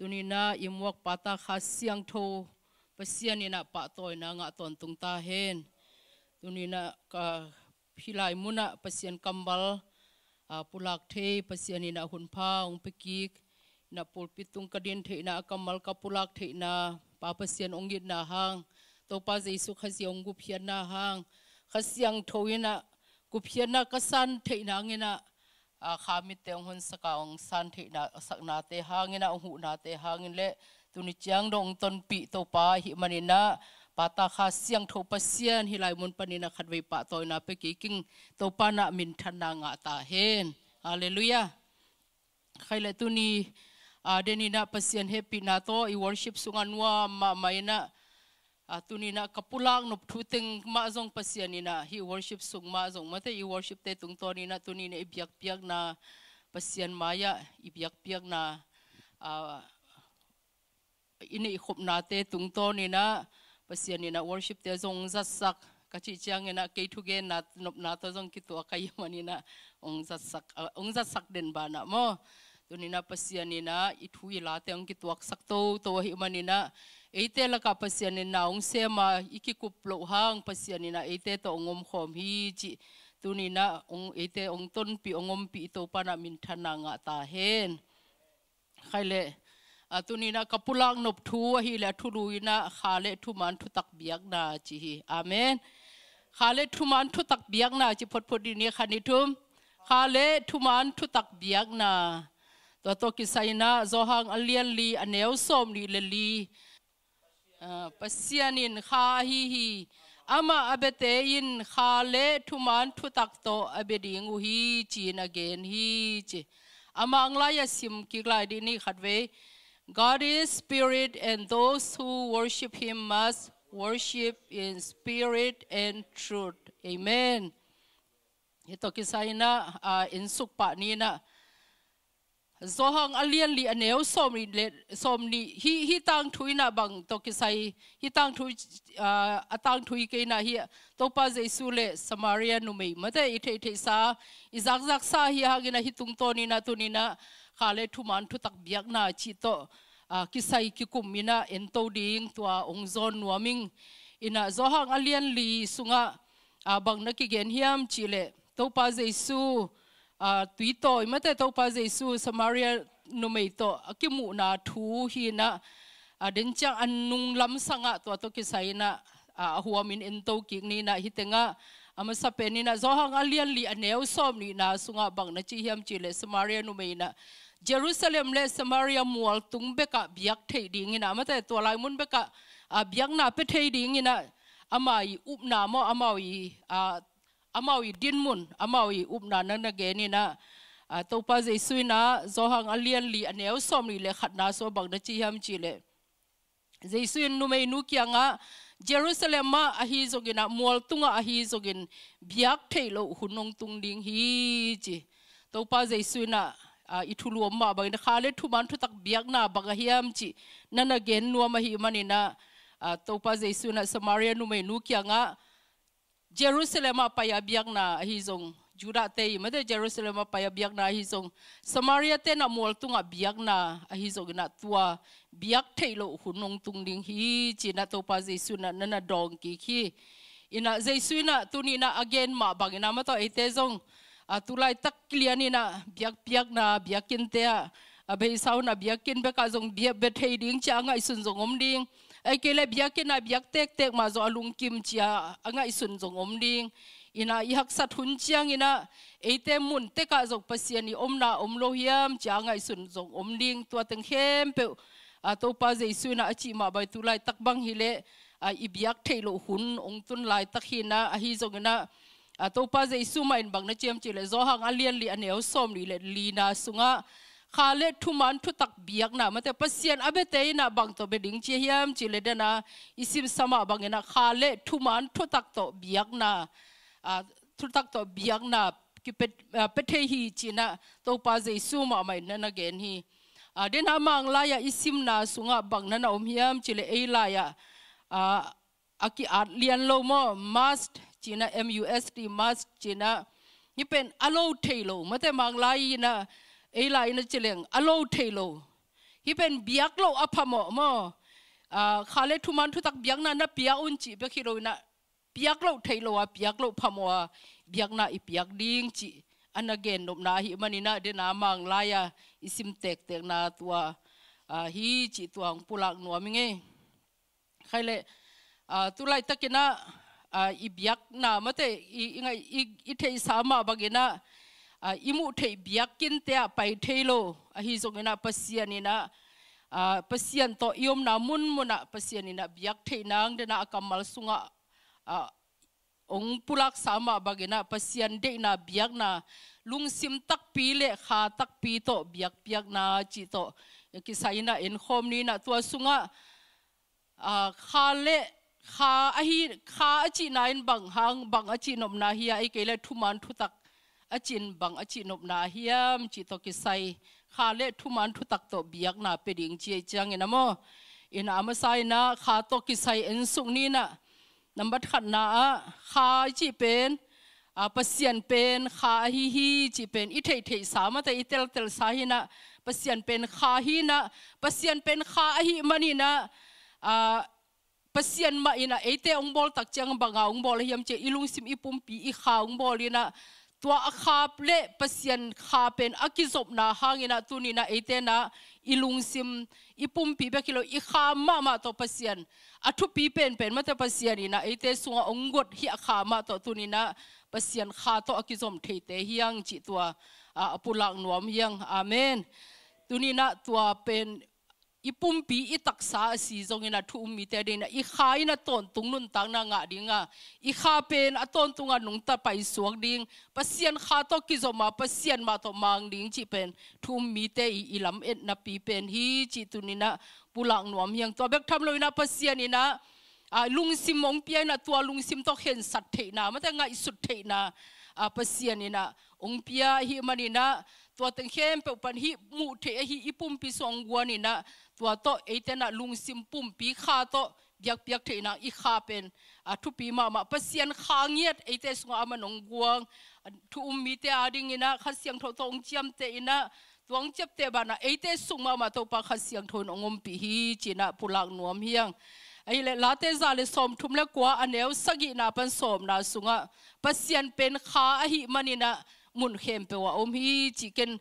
tunina imwak pata khasiang tho pasianina patoina nga ton tungta hen tunina ka philai muna pasian kambal pulak the pasianina hunpha ongpiki na pulpit tung kadin theina kamal ka pulak theina pa pasian ongit na hang to pa jaisu khasiang gu phiana hang khasiang thoina gu phiana ka san theina ngena khamiteng hun sakaung san theina sakna te hangena hu na te hangin le tuni chiang dong ton pi to pa hi manina pata khasiang tho pasian hilai mun panina khatwei pa toina pe kiking to pa na min thana nga ta hen hallelujah khaile tuni denina pasian happy na to I worship sunganwa ma maina tunina kapulang nop thuting ma jong pasianina hi worship sungma jong mate I worship te tung tonina tunina ibyak piak na pasian maya ibyak piak na ini khopna te tung tonina pasianina worship te jong jasak kachi changena keithuge na nopna to jong kitu akai manina ong jasak den bana mo tunina pasianina ithui la te ang kituak sakto to hi manina ate laka pasianina ong sema ikikuplo hang pasianina ate to ongom khom hi chi tunina ong ate ong ton pi ongom pi to pana min thana nga ta hen khaile tunina kapulang nop thu hi la thuluina khale thuman thu tak biak na chi hi amen khale thuman thu tak biak na chi photphodi ni khani thum khale thuman thu tak biak na to tokisaina zohang alian li aneu som li leli pasianin kha hi ama abete in khale thuman thu takto abeding hi chin again hi chi ama anglaya sim kiklai dini khatwe God is spirit and those who worship him must worship in spirit and truth amen hitokisaina in sukpa ni na zohang alian li aneu somni hi tang thuina bang tokisai hi tang thu atang thui keina hi topa jaisu le samaria numei mate ithe sa izakzak sa hi hagina hitung tonina tunina khale thuman thu tak biak na chi to kisai kikumina ento ding tua ongzon nuaming ina zohang alian li sunga bang nakigen hiam chile topa jaisu tuito imate topa Jesu Samaria numeito akimu na thu hina denchang annung lam sanga to tokisaina huamin ento kikni na hitenga amasa penina zohang alian li aneu somni na sunga bangna chi hiam chile Samaria numeina Jerusalem le Samaria mual tungbeka biak thei dingina amate to lai mun beka biak na pe thei dingina amai upna mo amawi amawi dinmun amawi upna nanagenina topa jesuina zohang alian li aneu somri le khatna so bangda chi ham chile jesuin numei nu kyanga Jerusalem ma ahi zogina mol tunga ahi zogin biak theilo hunong tungding hi chi topa jesuina ithulu ma bangda khale thuman thu tak biak na baga hiam chi nanagen nuama hi manina topa jesuina Samaria numei nu kyanga Jerusalem apa ya biak na hizong Juda te mate Jerusalem apa ya biak na hizong Samaria te na mol tunga biak na hizong na tua biak theilo hunong tungding hi china topa Jesu na nana dong ki khi ina Jesu na tunina again ma bangina mato etezong atulai tak klianina biak na biakin te abei sauna biakin beka jong biak be thei ding changa isun jong om ding ekele biakena biak tek ma zo alung kim chia anga isun jong omding ina ihak sat hun chiang ina ate mun teka jok pasiani omna omlo hiam chia anga isun jong omding to teng hem pe to pa Jesu na achi ma bai tulai takbang hile i biak theilo hun ongtun lai takhina ahi jongena to pa Jesu ma in bangna chem chile zohang alian li aneu somri le lina sunga khale thuman thu tak biak na mate pasien abete na bang to beding chi hiam chi ledana isim sama bangena khale thuman thu tak to biak na thu tak to biak na ki pethe hi china to pa Jesu ma mai nan again hi den amang la ya isim na sunga bang na om hiam chile ei la ya aki atlian lo mo must china must must china ni pen alo thelo mate mang lai na ei lai na chileng alo thelo He been biak lo apa mo. Kalau tu mantu tak biak na biak unci biak hero na biak lo thailoa biak lo pamoa biak na ibiak ding ci. Anagen nom na hi manina de na mang laya isim tek tek na tua hi ci tuang pulak nuaminge. Kaile tu lai tak kena ibiak na mete ingai ithei sama bagena imu thei biak kin te pai thailo hi zongena pasianina pasian to iom na mun muna pasianina biak theinang dena akamal sunga ong pulak sama bagena pasian deina biak na lungsim tak pi le kha tak pi to biak piak na chi to kisaina en khom ni na tua sunga kha le kha ahi kha achi na in bang hang bang achi nom na hi ai kele thuman thutak achin bang achi nom na hiam chi to kisai kha le thuman thutak to biak na peding chi chang ena mo ena amasai na kha to kisai en sung ni na number khan na kha chi pen pasian pen kha hi hi chi pen ithei thei sama ta itel tel sa hi na pasian pen kha hi na pasian pen kha hi mani na pasian ma ina ate ong bol tak chang banga ong bol hiam che ilung sim ipum pi i kha ong bol ina tua khap le pasian kha pen akizop na hangina tunina ate na ilung sim ipum pi ba kilo i kha ma ma to pasian athu pi pen pen ma ta pasian ina ate sunga ong got hi kha ma to tunina pasian kha to akizom theite hiang chi tua apulang nuam hiang amen tunina tua pen ipumpi itaksa si zongina thumi te dena I khaina ton tungnun tangna nga dinga I kha pen aton tunga nungta pai suak ding pasien kha to kizoma pasien ma to mang ding chi pen thumi te I lam et na pi pen hi chi tunina pulang nuam yang to bek tham loina pasien ina lungsim mong piaina tua lungsim to khen sat theina mata nga isut theina pasien ina ongpia hi manina tua tenghem pe pan hi mu the hi ipum pi song guanina tua to etena lungsim pum pi kha to biak piak theina I kha pen thu pi ma ma pasien khangiat ete sunga amanong guang thu ummi te ading ina khasiang tho tong chiam te ina tuang chep te bana ete sungma ma to pa khasiang thon ongom pi hi china pulak nuam hiang ai le late za le som thum le kwa aneu sagi na pan som na sunga pasien pen kha hi manina mun khem pe wa om hi chicken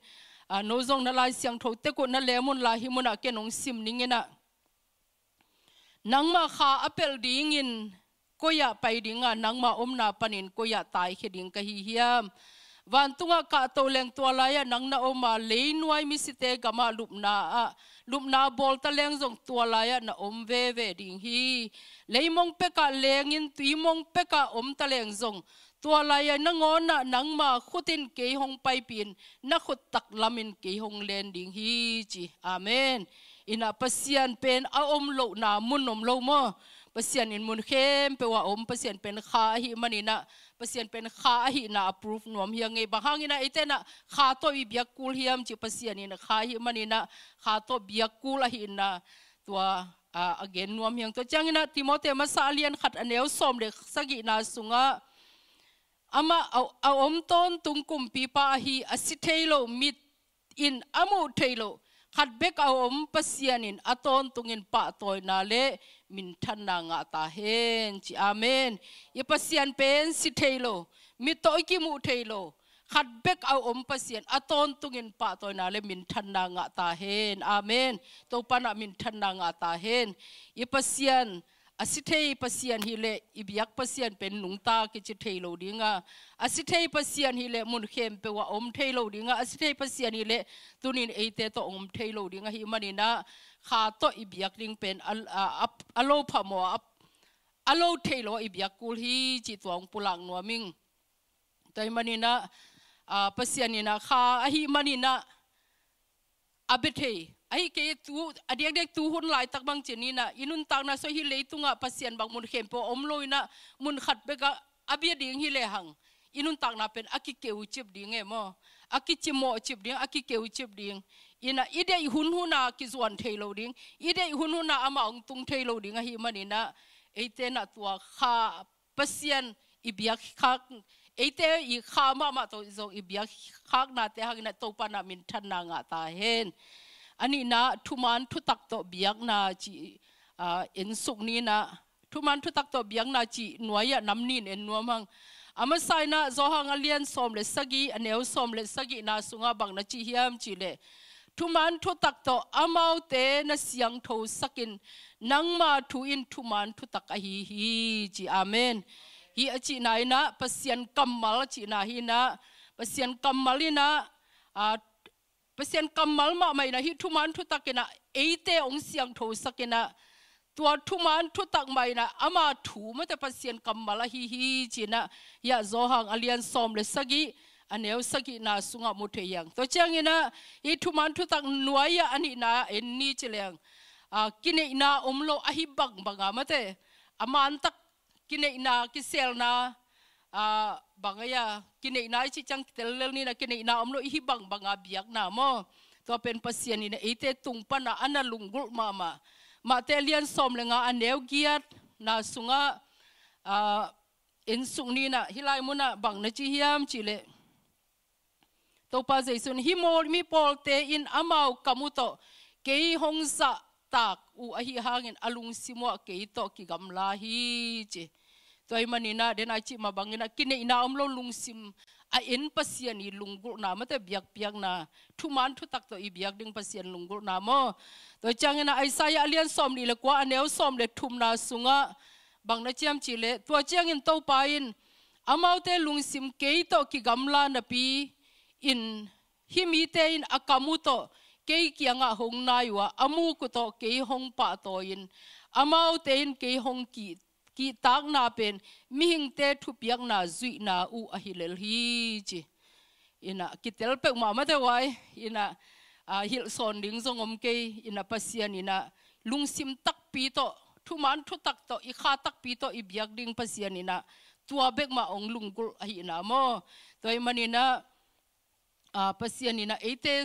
no zong na lai siang tho te ko na le mun la hi mun a ke nong sim ningena nangma kha apel ding in koya pai dinga nangma omna panin koya tai kheding ka hi hiam wantunga ka to leng to la ya nangna oma leinwai mi site gama lumna bol ta leng jong to la ya na om ve ve ding hi leimong peka lengin tuimong peka om ta leng jong tua laya nangona nangma khutin ke hong pai pin na khut tak lamin ke hong landing hi chi amen ina pasian pen a om lo na munom lo mo pasian in mun khem pe wa om pasian pen kha hi manina pasian pen kha hi na approve nom hi nge bahangina itena kha to bi biakul hiam chi pasian in kha hi manina kha to biakul hi na tua again nom yang to changina timote masalian khat aneu som le sagi na sunga ama aom ton tungkum pipa hi asithelo mit in amu thelo khatbek aom pasianin aton tungin pa toina le min thanna nga ta hen chi amen I pasian pen sithelo mitoiki mu thelo khatbek aom pasian aton tungin pa toina le min thanna nga ta hen amen to pana min thanna nga ta hen I pasian asithei pasian hi le ibiak pasian pen nungta ki chi theilo dinga asithei pasian hi le mun khem pe wa om theilo dinga asithei pasian hi le tunin eite to om theilo dinga hi manina kha to ibiak ring pen alo phamo alo theilo ibiak kul hi chi tuang pulang nuaming tai manina pasian ina kha hi manina abethei ai ke tu adiang dek tu hun lai tak bang cheni na inun tang na so hi leitunga pasien bang mun khem po omloina mun khat beka abia ding hi le hang inun tang na pen akikeu chip ding emo akichimo chip ding akikeu chip ding ina idei hun huna ki zwan thailo ding idei hun huna ama ong tung thailo ding hi manina eitena tua kha pasien ibiak khak ete I kha ma ma to zo ibiak khak na te hang na to pa na min than na nga ta hen Ani na tuman tutak to biang na ci insuk ni na tuman tutak to biang na ci nuaya namnin en nuamang. Amasai na zohang alian som le sagi aneu som le sagi na sunga bang na ci hiam ci le. Tuman tutak to amau te na siang to sakin nangma tuin tuman tutak ahihi ci amen. Hi aci na ina pasian kamal aci na hina pasian kamalina. Pasian kamal ma mai na hi tuman tutak na eite ong siang to sakina tua tuman tutak mai na ama thu mate pasian kamal hi hi china ya zohang alian som le sagi aneu sagi na sunga muthe yang to changina hi tuman tutak nuaya ani na enni cheleng kine na omlo ahi bang banga mate aman tak kine na kisel na bangaya kine na chi chang telel ni na kine na omlo hi bang banga biak na mo to pen pasien ni na ite tungpa na analungul mama ma telian som lenga aneu giat na sunga insung ni na hilai muna bang na chi hiam chile to pa jaisun hi mol mi polte in amau kamuto kei hongsa tak u ahi hangin alung simo kei to ki gamla hi chi toy manina den achi mabangina kine ina omlo lungsim a in pasiani lunggur na mate biak piak na thuman thu tak to I biak ding pasian lunggur na mo to changena aisaya alian som ni lekwa aneu som le thumna sunga bangna chiam chile to changin to pain amaute lungsim ke to ki gamla na pi in himite in akamuto ke kianga hongnaiwa amu ko to ke hongpa to in amaute in ke hongki ki tak na pen mihing te thu piak na zui na u ahilel hi chi ina kitel pe ma mate wai ina hil son ding zongom ke ina pasian ina lungsim tak pi to thuman thu tak to I kha tak pi to I biak ding pasian ina tua bek ma ong lungkul hi na mo toy manina pasian ina ate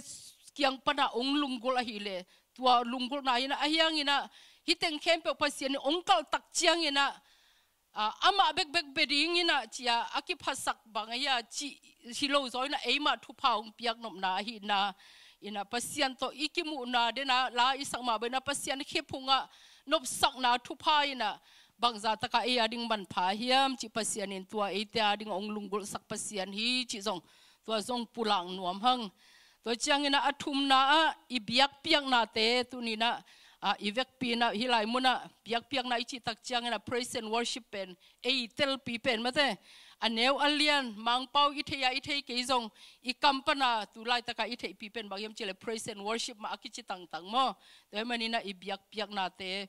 kiang pana ong lungkul hi le tua lungkul na ina ahyang ina hiteng kempe pasian ongkal tak chiang ina ama bek beding ina chia aki phasak bangaya chi hilo zoina ema thu phaung piak nom na hi na ina pasian to ikimu na dena la isakma bena pasian khephunga nop sak na thu phaina bangza taka e ading ban pha hiam chi pasian in tua ete ading onglunggol sak pasian hi chi zong tua zong pulang nuam hang to chiang ina athum na I biak piak na te tunina Ivek pina hilai muna piak na ichi tak chiang na praise and worship pen ei tel pi pen mate aneu alian mangpau itheya ithei keizong I kampana tulai taka ithei pi pen bagyam chile praise and worship ma akichi tang mo te manina I piak na te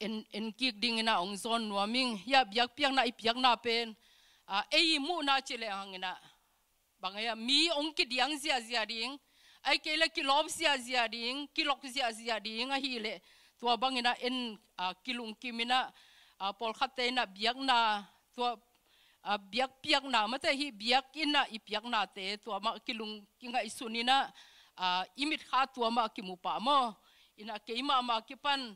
en kik ding na ongzon nuaming ya piak na pen ei mu na chile hangina bangaya mi ongki diang zia ding ai kele kilom zia ding kilok zia ding a hi le tua bangina en kilung kimina pol khatena biak na tua biak na mate hi biak ina I piak na te tua ma kilung kinga isunina imit kha tua ma kimupa mo ina keima ma kipan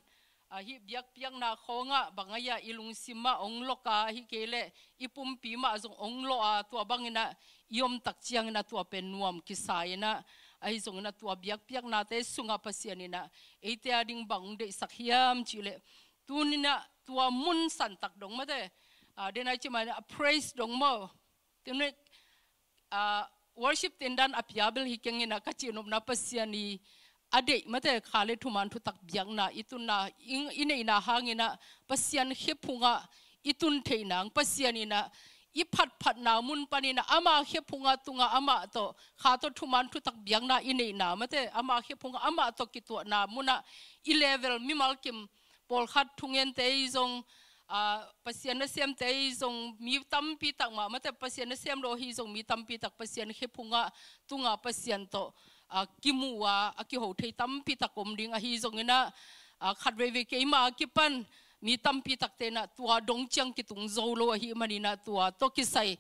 hi biak na khonga bangaya ilung sima ongloka hi kele ipumpi ma zong onglo a tua bangina iom tak chiang na tua pen nuam kisaina ai zong na tua biak na te sunga pasianina ete ading bang de sakhiam chile tunina tua mun san tak dong mate denai chima praise dong mo tune worship tendan apiabel hikengena kachinom na pasiani ade mate khale thuman thu tak biak na ituna ineina hangina pasian hephunga itun theinang pasianina iphat na mun panina ama khephunga tunga ama to kha to thuman thu tak biang na inei na mate ama khephunga ama to kitwa na muna I level mimalkim pol khat thungen te jong pasian sem te jong mi tampi tak ma mate pasian sem ro hi jong mi tampi tak pasian khephunga tunga pasian to kimuwa aki ho thei tampi takom ding a hi jong ina khatwe ve keima kipan mi tampi taktena tua dongchang kitung zolo hi manina tua tokisai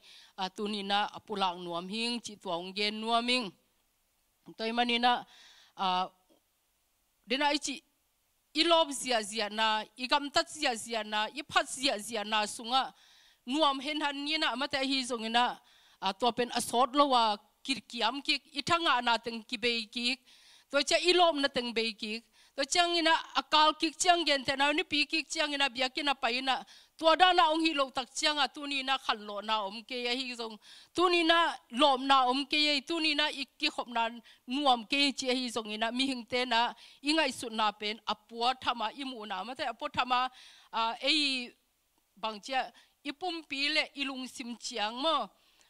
tunina apulang nuam hing chi tuang gen nuaming toy manina dena ichi ilob zia na igamtat zia na iphat zia na sunga nuam hen han ni na mate hi zongina topen asot lowa kirkiam kik itanga anateng kibei kik to cha ilom nateng bei kik to chang ina akal kik chang gen te na ni pi kik chang ina biakina paina to da na ong hi lo tak chang a tuni na khallo na om ke hi jong tuni na lom na om ke tuni na ikki khop na nuam ke che hi jong ina mi hing te na ingai su na pen apua thama imu na ma te apo thama ei bangcha ipum pile ilung sim chiang mo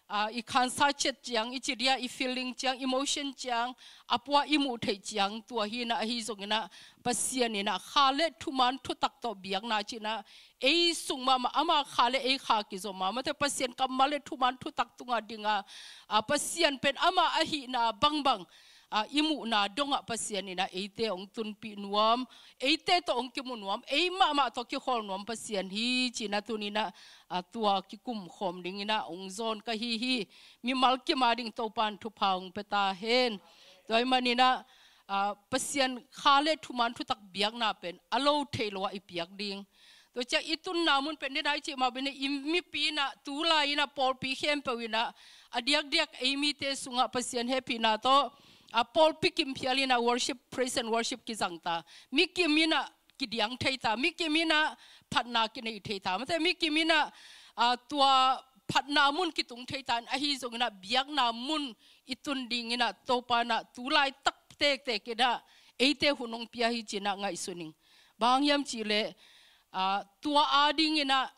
I can't such it young, it's a feeling young, emotion young, apwa imutate young, to a hina, his ongina, Pasianina, Hale, 2 months to Takto Biagna China, a summa, ama Hale, a hakis or mamma, the Pasian Kamale, 2 months to Taktunga Dinga, a Pasian pen, ama ahina, bang bang, a imuna, donga Pasianina, ate on Tunpinwam, ate on Kimunwam, a mamma Toki Hornwam Pasian, he, China Tunina. Atua kikum hom dingina ongzon ka hi hi mi malki mading topan thupang peta hen toy manina pasien khale thuman thutak biak na pen alo thelo ipiak ding to cha itun namun pen dai chi ma bene immi pina tulaina pol pi hem pewina adiak diak emi te sunga pasien happy na to apol pikim phialina worship praise and worship ki jangta mi kimina Kidiang Tata, Mikimina, Patna Kine Tata, Mikimina, Tua Patna Mun Kitung Tata, and Ahizongna, Biagna Mun, Itunding in a Topana, Tulai Tak Take Tekeda, Ate Hunong Piahijina, Suning, Bang Yam Chile, Tua Ading in a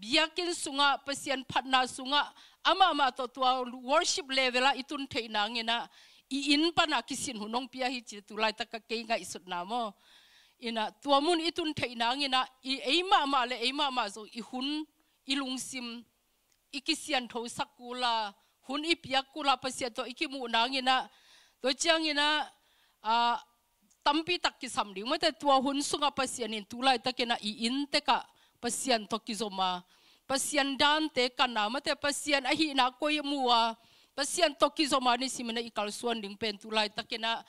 Biakin Sunga, Pasian Patna Sunga, Amamato to worship level, Itun Tainang in a Iin Panakisin Hunong Piahiji, Tulai Takakanga Isutnamo. Ina tua mun itun thainang ina I eima ma le eima ma zo I hun ilungsim ikisian tho sakula hun ipiakula pasia to ikimu nang ina to chang ina tampi takki samding mate tua hun sunga pasian in tulai takena I inteka pasian tokizoma pasian dan te kana mate pasian ahi na koyemua pasian tokizoma ni simena ikalsuan ding pen tulai takena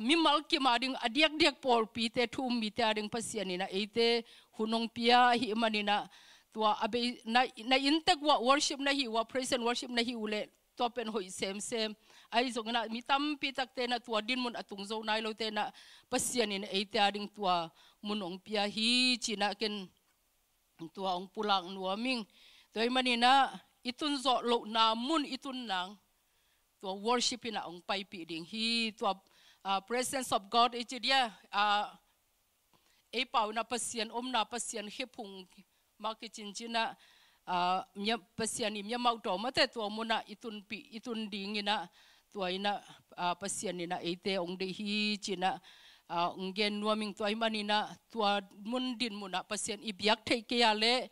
mimal kimading adiak diak pol pite thum mita ding pasianina ate hunong pia hi manina tua abe na intek wa worship na hi wa praise and worship na hi ule topen hoi sem ai zongna mitam pitak te na tua din mun atung zo nai lo te na pasianina ate ading tua munong pia hi china ken tua ong pulang nuaming toi manina itun zo lo na mun itun nang tua worship ina ong pai pi ding hi tua presence of God is there. Epa una pasien omna pasien hepung makicinjina nya pasien nya mauto mate to mona itun pi itun dingina to ina pasien ina ate ong de hi china ungen nuaming to imanina to mundin mona pasien ibyak theike yale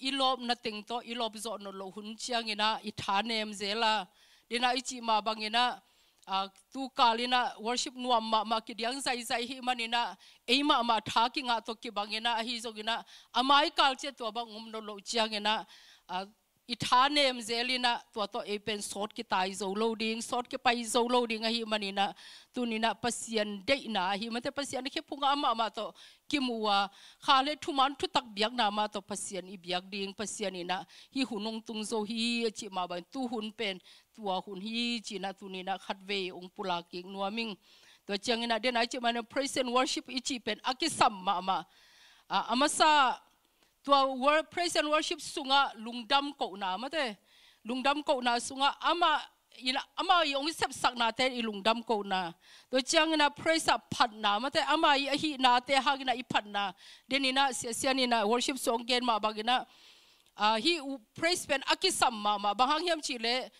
ilob nating to ilob zo no lo hun chiangina ithanem zela dina ichi ma bangina tu kalina worship nuam ma kidiang sai sai hi manina eima ma thakinga to ki bangena hi jogina amai kalche to ba ngum no lo chiangena ithanem zelina to epen sort ki tai zo loading sort ki pai zo loading hi manina tunina pasien deina hi mate pasien khe phunga ma to kimua khale thuman thu tak biak na ma to pasien I biak ding pasianina hi hunung tung zo hi chi ma ban tu hun pen tua hun hi china tunina khatwe ong pula ki nuaming to changina den ai chimana praise and worship ichi pen akisam ma ma amasa tua word praise and worship sunga lungdam ko na mate lungdam ko na sunga ama ina ama yong sep sak na te ilungdam ko na to changina praise up phat na mate ama hi na te ha na I phat na denina sianina worship song gen ma bagina hi praise pen akisam ma ma bahang yam chile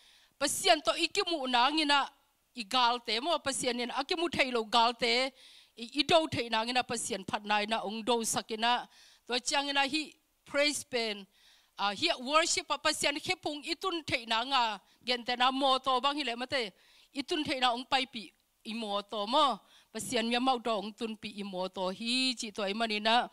Pasian to ikimu nangina igalte mo pasianin akimu thailo galte ido thai nangina pasian phatnai na ongdo sakina to changina hi praise pen hi worship pasian khepung itun thai nanga gentena mo to bang hi le mate itun thai na ong pai pi imo to mo pasian ya mau dong tun pi imo to hi chi toi manina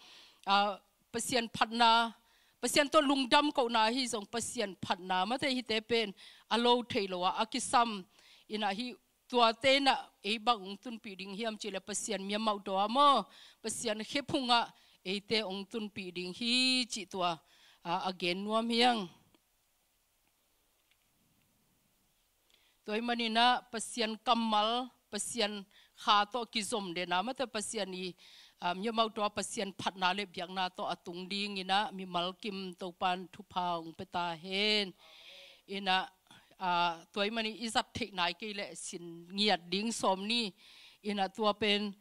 pasian phatna Pasien to lungdam ko na hi zong pasien phatna mate hi te pen alo theilowa akisam ina hi tua te na e bang tun pi ding hiam chile pasien mia mau do amo pasien khephunga e te ong tun pi ding hi chi tua again nuam hiang Toi manina pasian kamal pasian khato kizom de na mata pasiani yamau to pasian phatna le biakna to atung ding ina mi malkim topan thupaung peta hen ina toi mani izat thik nai ke le sin ngiat ding somni ina tua pen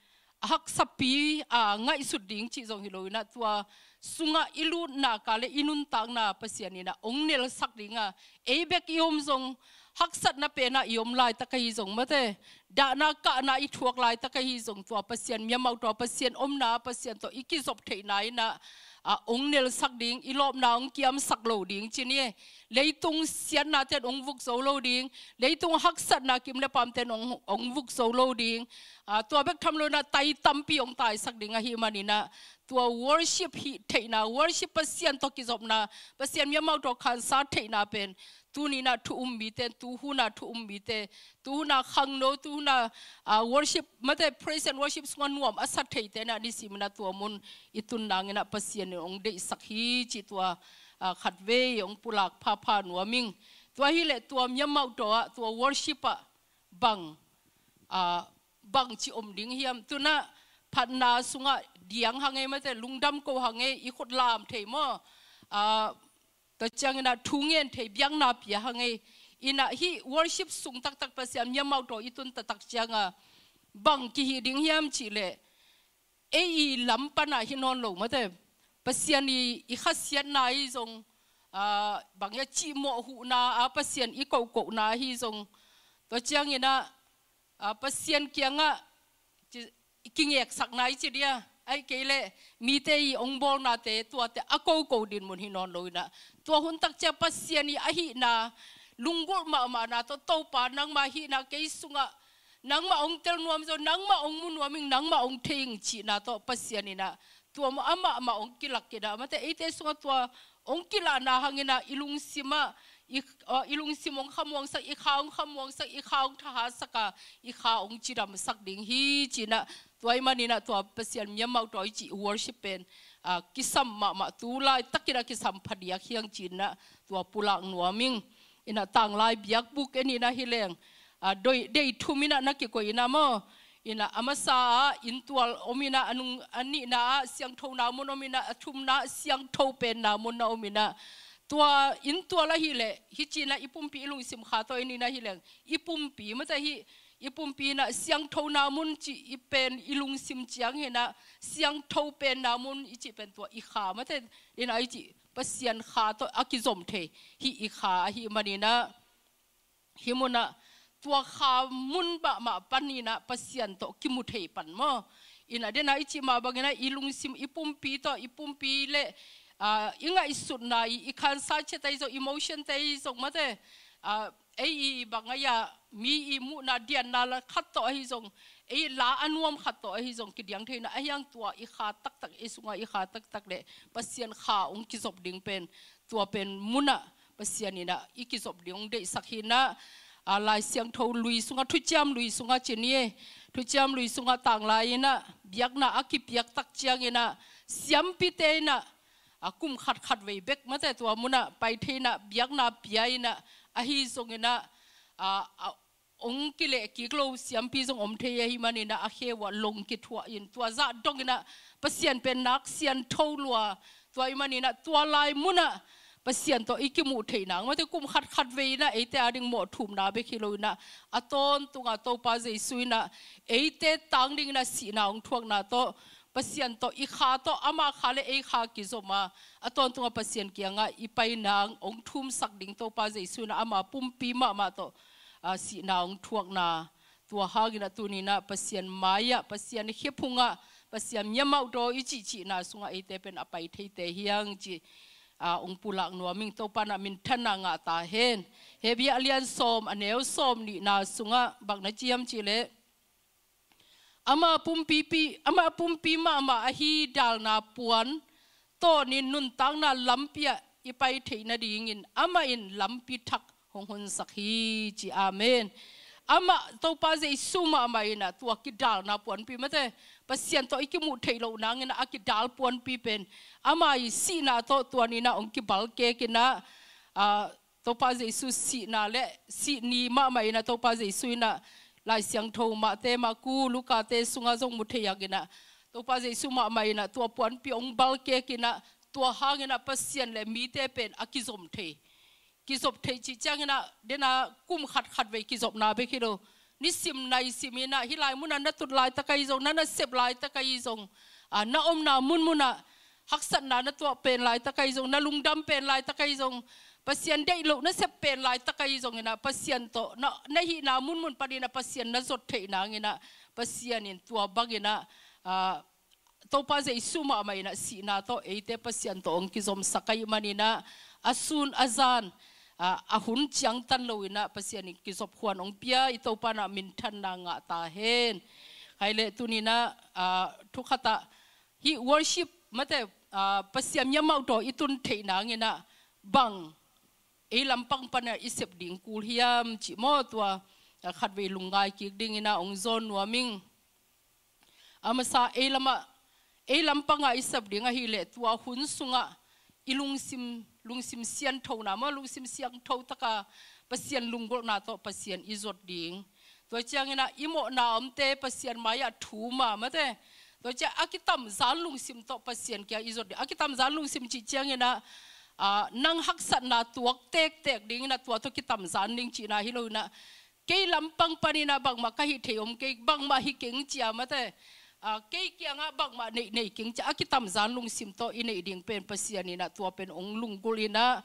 hak sapi ngai sut ding chi jong hiloina tua sunga ilu na kale inun tang na pasianina ongnel sak ringa ebek iom jong haksat na pena iom lai takai jong mate da na ka na ithuak lai takai jong tua pasien miamau to pasien omna pasien to ikizop theinai na ongnel sak ding ilop na ong kiam sak lo ding chini leitung sian na ten ongvuk so lo ding leitung haksat na kim na pam ten ongvuk so lo ding tua bek tham lo na tai tampi ong tai sak ding a hi manina tua worship hi theina worship pasien to kizop na pasien miamau to khan sa theina pen tunina tu umbite tuhuna tu umbite tuhuna khangno tuhuna worship mate praise and worship swanwam asathei te na disimna tuamun itun nangena pasien ong de sakhi chitwa khatwe ong pulak pha pha nuaming tua hi le tuam yamau to tua worship bang bang chi omding hiam tuna phanna sunga diang hangai mate lungdam ko hangai I khot lam theimo ta changna thungen thei biang na pia hangai ina hi worship sung tak tak pasiam yamau to itun ta tak changa bang ki hi ding hiam chile ei lampana hinon lo mate pasiani I khasian nai jong bangya chi mo hu na a pasian I ko ko na hi jong to changina a pasian kianga kingek sak nai chi dia ai kele mi te ongbol na te tua te ako ko din mun hinon loina tua hun tak cha pasiani a hi na lungbol ma ma na to topa nang ma hi na ke sunga nang ma ong tel nuam zo nang ma ong mun nuaming nang ma ong thing chi na to pasiani na tua ma ama ma ong kilak ke da mate ite sunga tua ong kila na hangina ilung sima ilung simong khamwang sak ikhaung khamwang sak ikhaung thaha saka ikhaung chiram sak ding hi china toy manina to pasian miamau toy chi worship pen kisam ma ma tu lai takira kisam phadia khiang china to pulak nuaming ina tang lai biak buk eni na hileng doi dei thumina nakikoina mo ina amasa intual omina anung ani na siang thona monomina thumna siang tho pen na monomina tua in tua la hi le hi china ipumpi ilung sim kha to ni na hi leng ipumpi ma ta hi ipumpi na siang tho na mun chi ipen ilung sim chiang he na siang tho pen na mun ichi pen tua I kha ma ta in ai chi pasian kha to akizom the hi I kha hi manina hi mona tua kha mun ba ma panina pasian to kimu thei pan mo in adena ichi ma bangena ilung sim ipumpi to ipumpi le inga isut na I khan sa che tai zo emotion tai zo mate ei bangaya mi I mu na dian na la khat to hi zong ei la anuam khat to hi zong ki diang theina ayang tua I kha tak tak isunga I kha tak tak le pasien kha ong ki zop ding pen tua pen muna pasianina I ki zop ding de sakhina lai siang tho lui sunga thucham lui sunga chenie thucham lui sunga tang lai na biakna akipiak tak chiangena siam pitena akum khat khat wei bek ma ta tua muna pai theina biakna piaina a hi zongena ong kile ki klo siam pi zong om the hi manina a khewa long ki thua in tua za dongina pasien pen nak sian tholua tua I manina tua lai muna pasien to ikimu theina ma te kum khat khat wei na eite ading mo thum na be khiloina aton tunga to pa je suina eite tangding na sina ong thuak na to pasien to ikha to ama khale e kha ki zoma aton tunga pasien kianga ipai nang ong thum sak ding to pa jaisu na ama pumpi ma ma to si na ong thuak na tua hagina tunina pasien maya pasien hephunga pasien nyamau do ichi chi na sunga ite pen apai theite hiang chi ong pulak nuaming to pana min thana nga ta hen hebia alian som aneu som ni na sunga bakna chiam chi le ama pumpi mama ahi dal na puan to ni nun tang na lampia ipai theina dingin ama in lampi thak honghun sakhi chi amen ama to pa je suma maina tua ki dal na puan pi mate pasien to ikimu theilo nangena akidal puan pi pen ama I sina to tuanina ongki balke kina Topaze isu si na le si ni ma mai na topaze isu na lai siang thau ma te ma ku luka te sunga jong mutheya gina topaze isu ma mai na tua puan piong balke kina tua hangena pasien le mi te pen akizom the kizop the chi changena dena kum khat khat ve kizop na be khiro ni sim nai simina hilai munan na tut lai takai jong na na sep lai takai jong na om na mun muna haksan na na tua pen lai takai jong na lungdam pen lai takai jong pasien dei lo na sep pen lai takai jong na pasien to na nahi na mun mun pani na pasien na zot thei na ngina pasien in tua bagina topaze isuma mai na si na to eite pasien to ong kizom sakai manina asun azan ahun chiang tan loina pasien in kizop khuan ong pia i topana min than na nga ta hen haile tunina thukhata hi worship mate pasiam yamau to itun theina ngina bang e lampang pana isep ding kul hiam chi mo tua khatwe lungai ki dingina ong zon nuaming amasa e lama e lampanga isep dinga hi le tua hun sunga ilungsim sian thona ma lungsim siang tho taka pasien lunggol na to pasien izot ding to changena imo na omte pasien maya thuma mate to cha akitam zalungsim to pasien kya izot akitam zalungsim chi changena nang haksat na tuak tek ding na tua to kitam zan ning chi na hilona ke lampang pani na bang ma kahi theom ke bang ma hi keng chia mate ke kyanga bang ma nei keng cha akitam zan lungsim to inei ding pen pasian ina tua pen ong lunggulina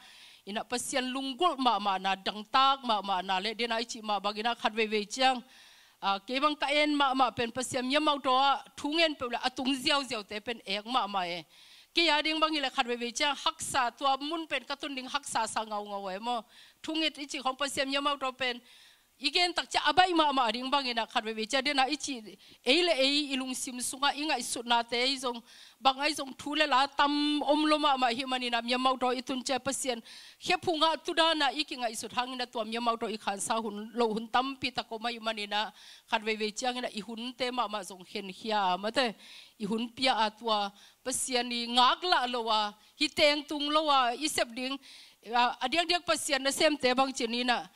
ina pasian lunggol ma na dangtak ma na le denai chi ma bagina khatwe ve chang ke bang ka en ma pen pasiam yamau to thungen pe la atung ziau te pen ek ma e ke ya ding bang ile khatwe ve cha haksa tua mun pen katun ding haksa sa ngau emo thunget ichi khom pasiam yamau to pen igen tak cha abai ma ding bang ina khatwe ve cha dena ichi eile ei ilung sim sunga inga isuna te izong bangai jong thule la tam omloma ma himani nam yamau to itun che pasien hephunga tudana ikinga isu thangina tuam yamau to ikhan sa hun lo hun tam pi takoma imani na khatwe ve changina I hun te ma jong hen hia mate I hun pia atwa pasien ni ngakla lowa hi teng tung lowa isep ding adiang pasien na sem te bang chinina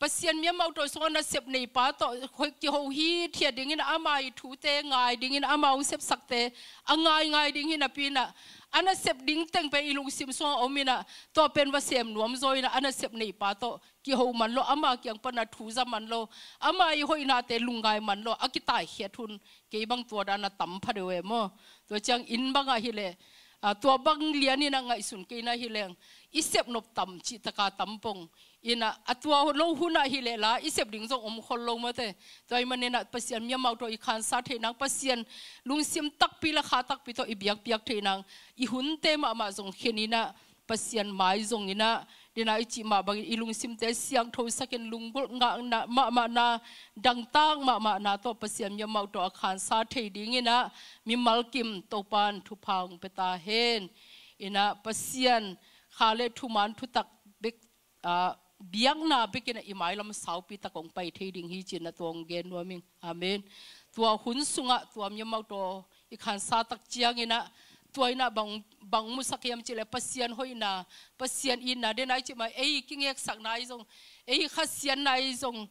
pasien yamau to sona sep nei pa to khoi ki ho hi thia ding in amai thu te ngai ding in amau sep sakte angai ding in apina ana sep ding teng pe ilung sim so omina to pen wa sem nuam zoina ana sep nei pa to ki ho man lo ama kyang pana thu za man lo amai hoina te lungai man lo akitai he thun ke bang to dana tam phare we mo to chang in banga hi le to bang liani na ngai sun ke na hi leng isep nop tam chi taka tampong ina atwa lo huna hilela isep ding jong om khol lo mate toy manena pasien miamau to I khan sa theinang pasien lungsim tak pila kha tak pito I biak theinang I hunte ma jong khenina pasien mai jong ina dena ichi ma bang ilungsim te siang tho saken lunggol nga na ma na dangtang ma na to pasien miamau to khan sa theiding ina mimalkim topan thuphang peta hen ina pasien khale thuman thutak bek biang na bikina imai lam sau pi takong pai theding hi chin na tong gen nuaming amen tua hun sunga tuam yamau to I khan sa tak chiangina tuaina bang musakiam chile pasien hoina pasien in na denai chima ei king ek sak nai jong ei khasian nai jong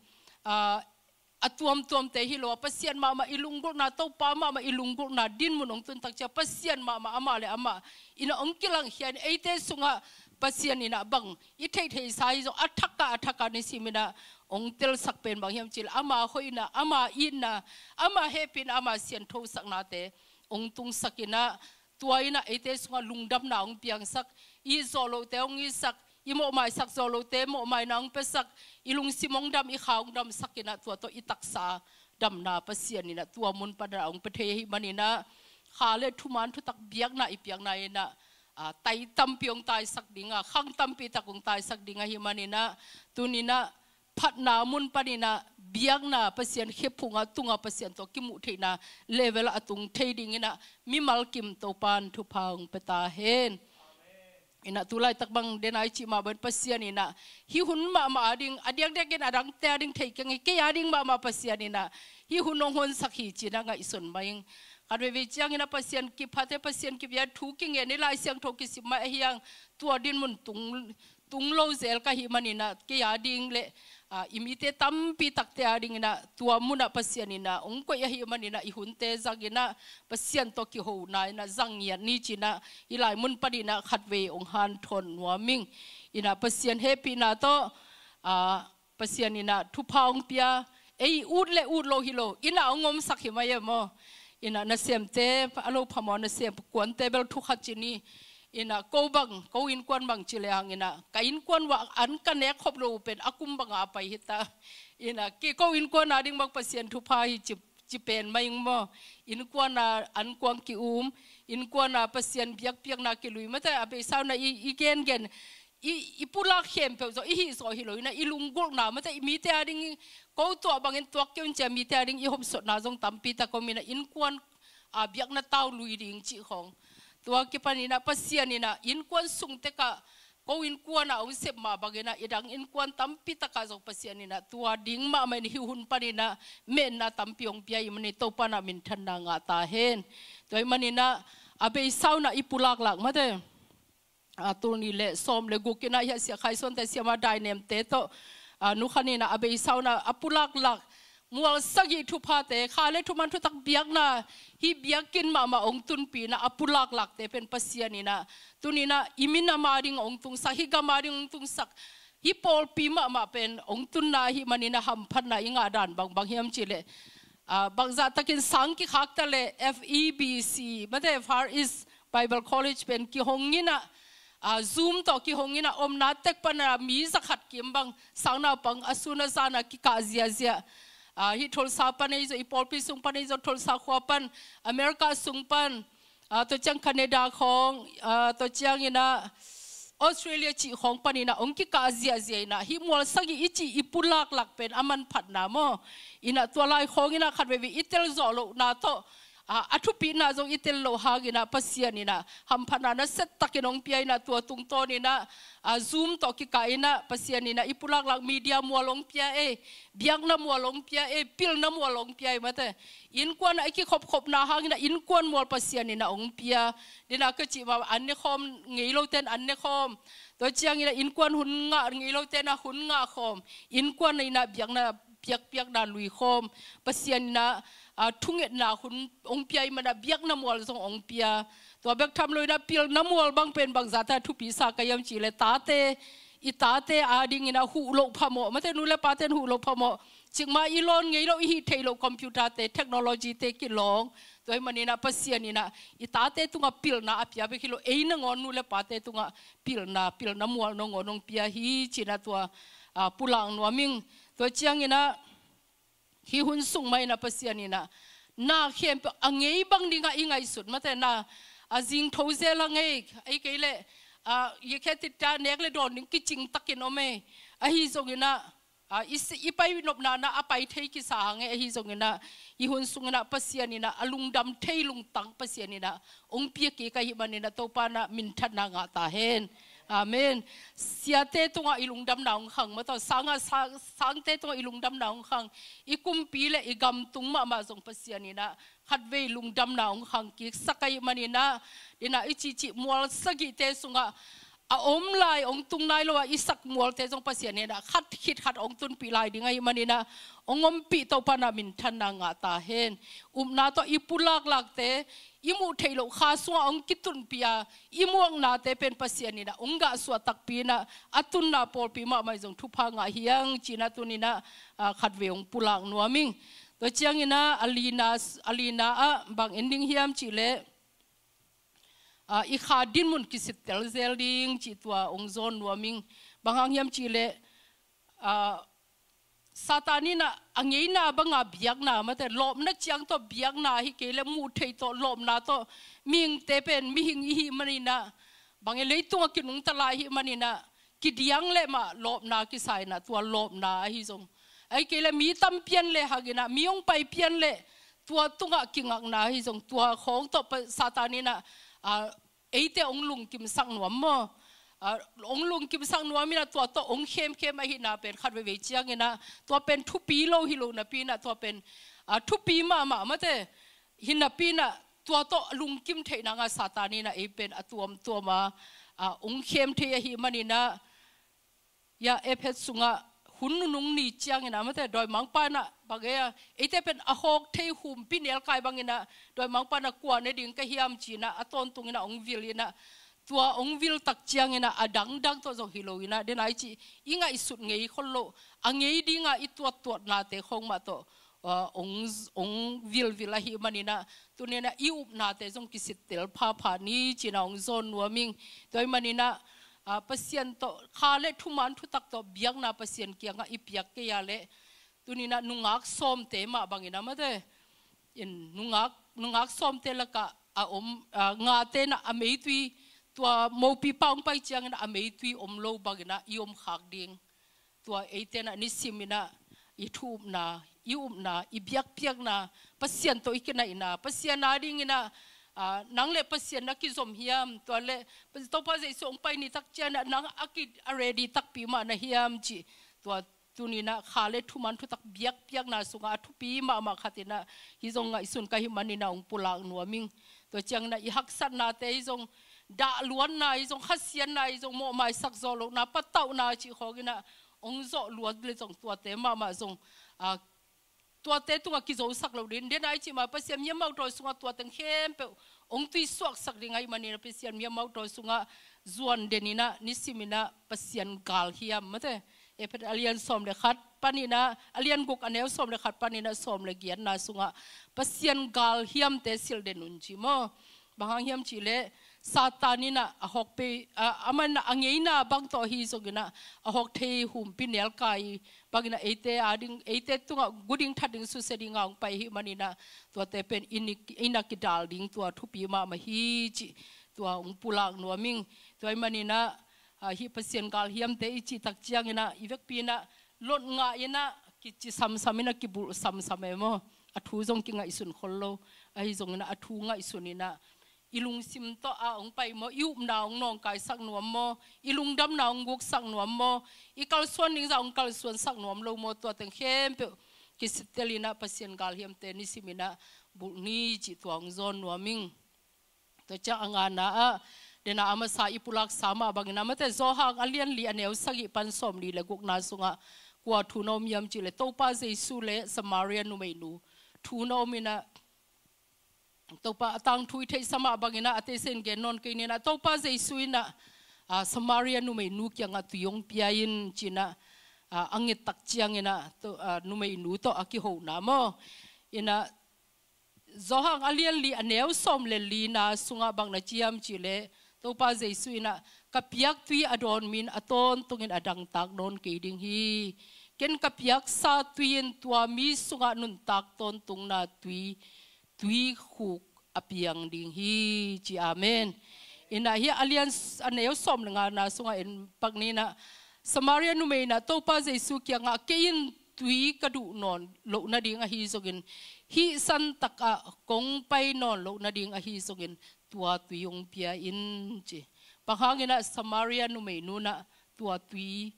atuam te hilo pasien mama ilunggur na to pa mama ilunggur na din munong tun tak cha pasien mama amale ama ina ongkilang hian ei te sunga pasien ina bang I thei sai zo athaka ni simina ong tel sak pen bang hiam chil ama hoina ama inna ama hepin ama sian tho sakna te ong tung sakina tuaina ete sunga lungdam na ong piang sak I zolo te ong I sak imo mai sak zolo te mo mai nang pesak ilung simong dam I khaung dam sakina tua to itaksa dam na pasien ina tua mun padra ong pethe hi manina khale thuman thu tak biak na I piang na ina tai tampiong tai sakdinga khang tampi takung tai sakdinga himanina tunina phatna mun panina biangna pasien khephunga tunga pasien to kimu theina level atung theidingina mimal kim topan thuphang peta hen ina tulai takbang denai chi ma ban pasien ina hi hun ma ding adiang deken adang te ding theikeng ke yading ma pasien ina hi hunong hon sakhi china nga ison maing adwe ve chiang ina pasien ki phate pasien ki bia thu king ene lai siang thoki sima hiang tua din mun tung tunglo zel kahimanina ke yading le imite tampi takte yading na tuamuna pasianina ongko yahimanina ihunte zagina pasian toki ho na na zangia ni china ilai mun padina khatwe onghan thon nuaming ina pasian happy na to pasianina thuphaung pia ei udle udlo hilo ina ongom sakhimayemo ina na semte alo phamon na sem kwon table thukhachini ina ko bang ko in kwan bang chileang ina ka in kwan wa an kanek khob lo pen akum banga pai hita ina ki ko in kwan ading bang pasien thupa hi chipen maing mo in kwan an kwang ki in kwan pasien biak piak na ki lui mata abe saw na i gen gen i pula khem pe zo i so hi loina i lunggol na mata i mi te ading ko to bang en to kyun cha mi te ading i hom sot na jong tampi ta ko mina in kwan a biak na taw lui ding chi khong tua kipanina pasianina inkuan sungteka ko inkuana usep ma bagena idang inkuan tampi takazok pasianina tua dingma men hihun panina men na tampiong piai mani topana min thanna nga ta hen toi manina abei sauna ipulak lak mate atuni le som le gukina ya sia khaison ta siama dainem te to nukhanina abei sauna apulak lak mual sagi thupa te khale thuman thutak biakna hi biakin mama ongtun pina apulak lak te pen pasianina tunina imina maring ongtung sahiga maring ongtung sak hi pol pima ma pen ongtun na hi manina hamphan na inga dan bang bang hiam chile bangza takin sang ki khakta le FEBC mate far is Bible College pen ki hongina zoom to ki hongina omna tek panra mi zakhat kim bang sangna pang asuna sana ki kazia zia hi tholsa panezo ipolpi sung panezo tholsa khopan America sungpan to chang Canada khong to chang ina Australia chi khong panina ongki ka azia zeina hi mol sagi ichi ipulak lak pen aman phatna mo ina twalai khong ina khatwewi itel zolo na to athupi na zong itel lo hagina pasianina hamphana na set takinong piaina tua tungtonina zoom to ki kaina pasianina ipulak lak media mualong pia e biang na mualong pia e pil na mualong pia mate in kwan aki khop khop na hagina in kwan mual pasianina ong pia dina ka chi ba anne khom ngeilo ten anne khom to chiangina in kwan hun nga ngeilo ten na hun nga khom in kwan ina biang na piak piak na lui khom pasianina thunget na hun ong piai mana biak na mual zong ong pia to bek tham loina pil na mual bang pen bang zata thupi sa kayam chi le ta te i ta te ading ina hu lo phamo mate nu le pa ten hu lo phamo chingma ilon ngei lo hi theilo computer te technology te ki long toi manina pasianina i ta te tunga pil na apia be khilo eina ngon nu le pa te tunga pil na mual no ngonong pia hi china tua pulang nuaming to chiangina hi hun sung mai na pasianina na khem angei bang dinga ingai sut mate na azing thozela ngei ai kele ye khetita nekle don ning kiching takinome a hi zongina is ipai nopna na apai thei ki sange a hi zongina hi hun sungna pasianina alungdam theilung tang pasianina ongpia ki kai manina topana min thana nga ta hen amen siate tunga ilungdam naung khang ma to sanga sangte to ilungdam naung khang ikumpi le igam tungma ma jong pasianina khatwei lungdam naung khang ki sakai manina dina ichi chi mual sagi te sunga a omlai ong tungnai lo isak mual te jong pasianina khat khit khat ong tun pilai dingai manina ongom pi to pana min thana nga ta hen umna to ipulak lakte imu theilo kha suwa ong kitun pia imuang na te pen pasianina ongga suwa takpina atunna polpi ma mai jong thupa nga hiang china tunina khatweong pulang nuaming to chiangina alina a bang ending hiam chile i kha din mun kisit tel zelding chitwa ongzon nuaming bangang hiam chile satanina angeina banga biakna mate lobna chiang to biakna hi kele mu thei to lobna to ming te pen mi hing hi manina bange leitung kinung tala hi manina kidiang le ma lobna ki saina tua lobna hi jong ai kele mi tam pian le hagina miong pai pian le tua tunga kingak na hi jong tua khong to satanina eite onglung kim sang nuam mo onglung kim sang nuamina tua to ong khem hi na pen khat ve chiangena tua pen thupi lo hi lo na pina tua pen thupi ma ma mate hinna pina tua to lungkim theina nga satanina e pen atuam tuama ong khem the hi manina ya ephet sunga hunnung ni chiang na mate doi mangpa na bagea ite pen ahok thei hum pinel kai bangina doi mangpa na kwa ne ding ka hiam china aton tungina ongvilina tua ongvil tak chiangina adang dang to jong hiloina denai chi inga isut ngei khollo angei dinga itwat twat na te khongma to ongvil vila hi manina tunena iup na te jong kisit tel pha pha ni china ong zon warming doi manina pasien to khale thuman thu tak to biang na pasien kianga ipiak ke yale tunina nungak som te ma bangina mate in nungak som te laka a om nga te na ameitwi tua mopi paung pai chiang na ameitwi omlo bagina iom khak ding tua eitena ni simina ithup na ium na ibyak piak na pasien to ikena ina pasien na ding ina nang le pasien na kizom hiam to le to pa zai song pai ni tak chen nang akid already tak pi ma na hiam chi to tunina khale thuman thu tak biak piak na sunga thupi ma ma khatina hi jong ngai sun ka hi manina ong pulak nuaming to chang na i hak san na te hi jong da luan na hi jong khasian na hi jong mo mai sak zolo na patau na chi khogina ong zo luat le jong to te ma ma jong tua te tunga kizo sak lo din den ai chi ma pasiam yam mau to sunga tua teng hem pe ong tui sok sak ringai mani na pasiam yam mau to sunga zuan denina nisimina pasian gal hiam mate e pet alian som le khat panina alian guk anew som le khat panina som le gian na sunga pasian gal hiam te sil denun chi mo bahang hiam chi le satanina ahok pe amana angeina bang to hi sogina ahok thei hum pinel kai bagina ate ading ate tunga guding thading su sedinga ang pai hi manina to te pen inakidal ding to thupi ma ma hi chi to ung pulak nuaming toy manina hi pasien kal hiam te ichi tak chiangina ivek pina lot nga ina kichi sam samina kibul sam samemo athu jong kinga isun khollo ai jongna athu nga isunina ilung sim to a ong pai mo iup na ong nong kai sak nuam mo ilung dam na ong guk sak nuam mo ikal suan ning za ong kal suan sak nuam lo mo to teng hem pe kisitelina pasien gal hem te ni simina bulni chi tuang zon nuaming to cha anga na a dena ama sa ipulak sama bangina mate zo hang alian li anew sagi pansom li le guk na sunga kwa thunom yam chi le topa jesu le samaria nu mai nu thunomina topa atang thui thei sama bangina ate sen gen non ke nena topa jesuina samaria nu mai nu kyanga tuyong piain china ange tak chiangena to nu mai nu to aki ho na mo ina zohang alian li anew som le lina sunga bangna chiam chile topa jesuina kapiak tui adon min aton tungin adang tak non ke ding hi ken kapiak sa tuin tua mi sunga nun tak ton tung na tui khuk apiang ding hi chi amen ina hi alliance anew som nga na sunga en pakni na samaria nu meina topa jesu kya nga kein tui kadu non lo na ding a hi sogin hi san taka kong pai non lo na ding a hi sogin tua tuyong pia in chi pahangina samaria nu meinu na tua tui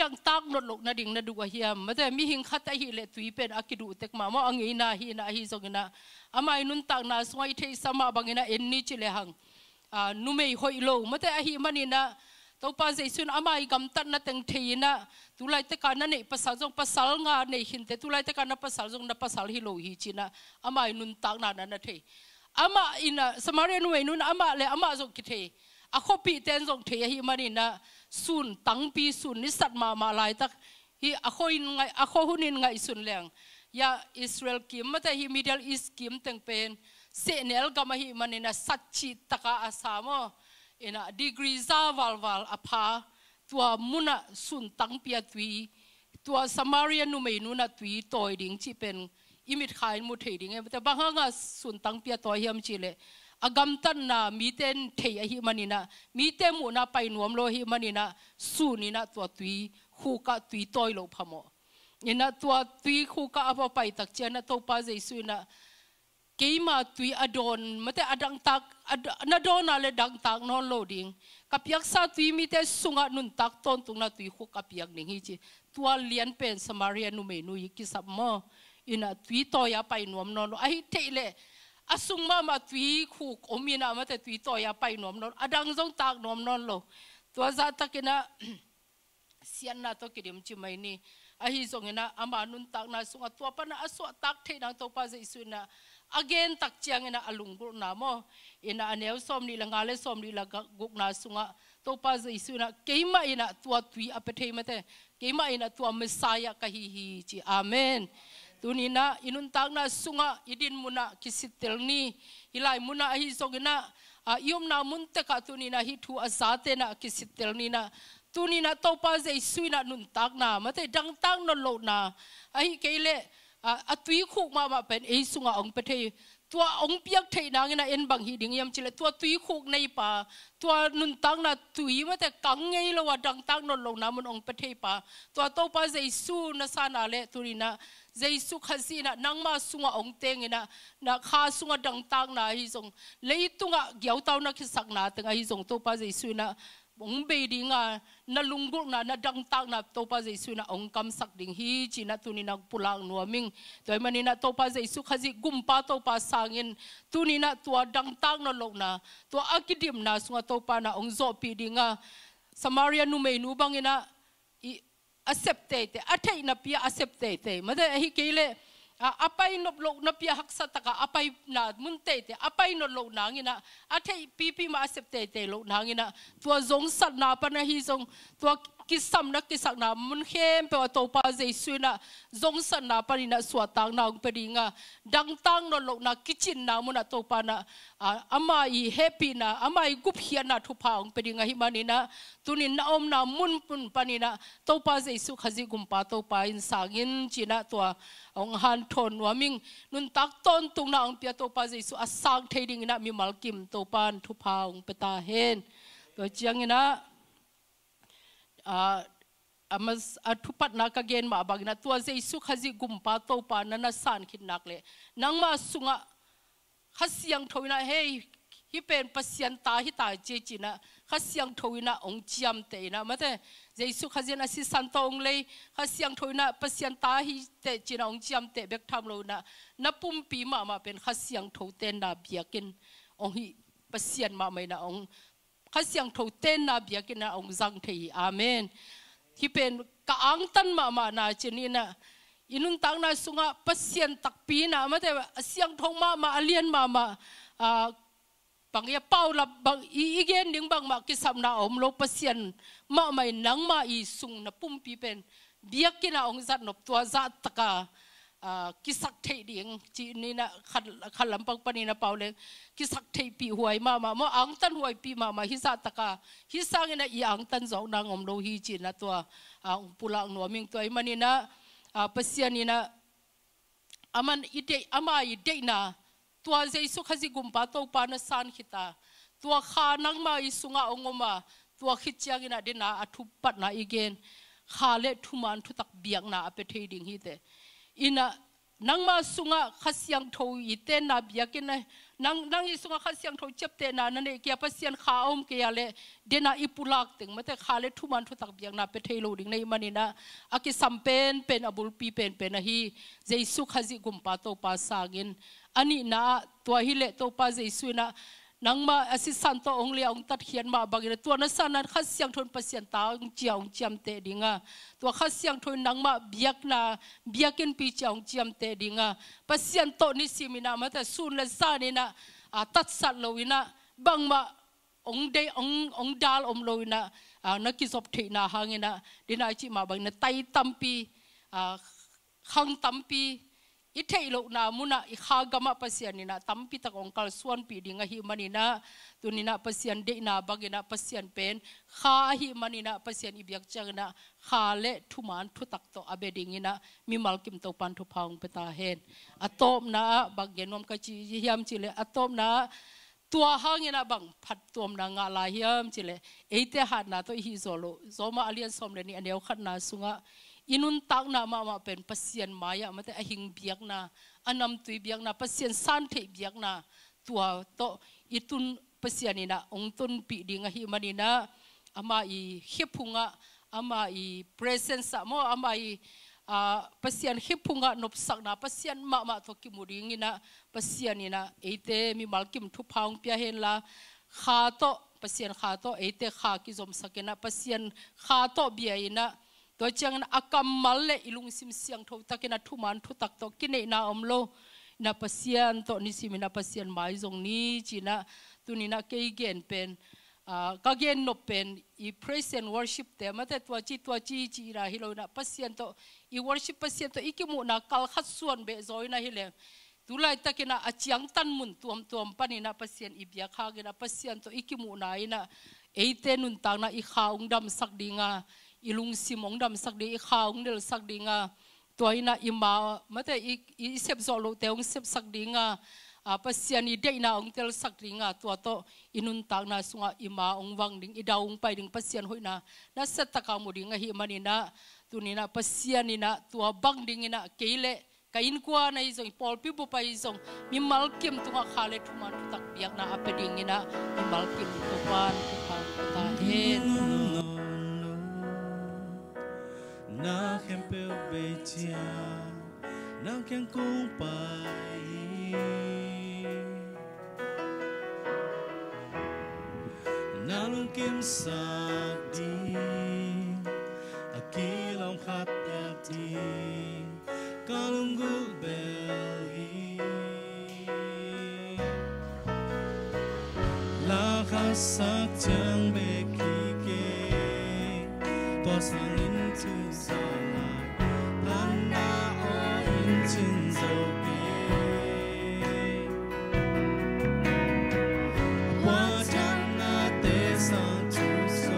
dang tak not lo na ding na du a hiam ma te mi hing khata hi le tui pen akidu tek ma mo angina hi sogina amai nun tak na swai thei sama bangina enni chile hang numei hoilo mate a hi manina topa jaisun amai gam tat na teng theina tulai te kana nei pasal jong pasal nga nei hinte tulai te kana pasal jong na pasal hi lo hi china amai nun tak na na the ama ina samarian wei nun ama le ama jong ki the a khopi ten jong the hi manina sun tang pi sun ni sat ma ma lai tak hi a khoin ngai a kho hunin ngai sun leng ya Israel kim mate hi Middle East kim teng pen se nel gam hi manina satchi taka asamo ina degree za walwal apha tua muna sun tang pia tui tua samaria nu mei nu na tui toy ding chi pen imit khain mu thei ding e ta bahanga sun tang pia toy hiam chi le agam tan na mi ten thei a hi manina mi te mu na pai nuam lo hi manina su ni na tua tui khu ka tui toy lo phamo ina tua tui khu ka apa pai tak chena to pa jaisu na keima tui adon mate adang tak na dona le dang tak non loading kapyak sa tui mite sunga nun tak ton tung na tui khuk kapyak ning hi chi tua lian pen samaria nu me nu ki sap mo ina tui to ya pai nom non ai theile asung ma ma tui khuk omina mate tui to ya pai nom non adang jong tak nom non lo tua za takena sian na to kirim chimai ni ahi zongena amanun tak na sunga tua pana aswa tak the nang to pa ze isuna again tak chiang na alunggur na mo ina aneu som ni langa le som ni laga guk na sunga to pa ze isuna keima ina tua tui apethe mate keima ina tua mesaya kahi hi chi amen tunina inun tak na sunga idin muna kisitel ni hilai muna ahi zongena iom na munteka tunina hitu azate na kisitel ni na tunina topa ze suina nun tak na mate dang tak no lo na ahi kele atui khuk ma ma pen ei sunga ong pethe tua ong piak theina ngena en bang hi ding yam chile tua tui khuk nei pa tua nun tak na tui mate kang ngei lo wa dang tak no lo na mun ong pethe pa tua topa ze su na sana le tunina Jesu khasina nangma sunga ongtengena na kha sunga dangtang na hi jong leitunga gyautaw na khisakna tenga hi jong to pa Jesu na bongbe dinga na lungbuk na na dangtang na to pa Jesu na ongkam sak ding hi china tunina pulang nuaming toimanina to pa Jesu khaji gumpa to pa sangin tunina tua dangtang na lokna tua akidim na sunga to pa na ongzo pi dinga Samaria nu mei nu bangena acceptate athei na pia acceptate made hi kele apai no blok na pia haksa taka apai na munte apai no lo nangina athei pp ma acceptate lo nangina tua zong sat na pana hi zong tua kisam na kisak na mun hem pe to pa Jesu na zong sat na parina swatang na ong pedinga dangtang no lo na kitchen na mun to pa na ama I happy na ama I gup hiana thu pa ong pedinga hi manina tunin na om na mun pun panina to pa Jesu khaji gumpa to pa in sangin china tua ong han thon waming nun tak ton tung na ong pia to pa Jesu asang theding na mi malkim to pan thu pa ong peta hen to chiangina amas athupat nakagen ma bagna tua Jesu khaji gumpa to pa nana san khinakle nangma sunga khasiang thoina hei hi pen pasien ta hi ta chechina khasiang thoina ongchiam teina mate Jesu khazin asi santong le khasiang thoina pasien ta hi te china ongchiam te bek thamlo na napum pi ma ma pen khasiang thoten na biakin ong hi pasien ma mai na ong khasiang thoten na biakin na ong jang thei amen hi pen kaang tan ma ma na chenina inun tang na sunga pasien takpi na mate asiang thoma ma alian ma ma bang ya paula bang I igen ding bang ma kisam na om lo pasien ma mai nang ma I sung na pumpi pen biakina ong zat nop tua zat taka kisak thei ding chi ni na khalam pak pani na paule kisak thei pi huai ma ma mo ang tan huai pi ma ma hi zat taka hi sang na I ang tan zau na om lo hi chi na tua pula no ming toi mani na pasien ni na aman ide ama ide na tua Jesu khaji gumpa to pa na san khita tua kha nangma isunga ongoma tua khichiangina dena athu patna igen kha le thuman thu tak biakna ape theding hi te ina nangma sunga khasiang tho ite na biakena nang nang isunga khasiang tho chepte na nane kya pasien kha om kya le dena ipulak teng mate kha le thuman thu tak biakna pe thelo ding nei manina aki sampen pen abul pi pen hi Jesu khaji gumpa to pa sangin ani na tua hile to pa Jesu na nangma assistant to ong le ong tat hian ma bagina tua na sanan khasiang thon pasien ta ong chiang chiam te dinga tua khasiang thon nangma biakna biakin pi chiang chiam te dinga pasien to ni simina mata sun la sanina tat sat loina bangma ong de ong dal om loina na kisop theina hangena dinai chi ma bagna tai tampi khang tampi itei lo na muna ikhagama pasianina tampi tak ongkal suan pi dinga hi manina tunina pasian de na bagina pasian pen kha hi manina pasian ibyak changna kha le thuman thutak to abedingina mimal kim to pan thu phang peta hen atom na baggenom ka chi hiam chile atom na tua hangena bang phat tom na nga la hiam chile eite hat na to hi zolo zoma alian somle ni aneu khat na sunga inun tak na mama pen pasien maya mate ahing biak na anam tui biak na pasien san thei biak na tua to itun pasianina ongtun pi dinga hi manina ama I hiphunga ama I presence mo ama I pasien hiphunga nop sakna pasien mama to kimuringina pasianina eite mi malkim thu phang pia hen la kha to pasien khato ete khaki zom sakena pasien khato biaina to chang akamal le ilung sim siang tho takena thuman thu tak to kine na omlo na pasien to ni simina pasien mai zong ni china tunina keigen pen kagen no pen I praise and worship them at twachi chira hilona pasien to I worship pasien to ikimu na kal khatsuan be zoina hile tulai takena achiang tan mun tuam panina pasien ibia khagena pasien to ikimu na ina eitenun tangna I khaungdam sakdinga ilung simongdam sakdi I khaungdel sakdinga toina ima mate I sep zolo teung sep sakdinga pasien I deina ongtel sakdinga tuato inun tangna sunga ima ongwang ding idaung pai ding pasien hoina na sataka mudinga hi manina tunina pasien ina tua bang dingina keile kain kwa na izong pol pibu pa izong mi malkim tunga khale thuma tak biak na apeding ina mi malkim topan ta en na hempel betia na ken kumpai na lung kim sakdi akilam khatati Kalungul belly La kasak jang bekike Posan into sana Lana all in jinzoke Wajana tesan chuso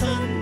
Sun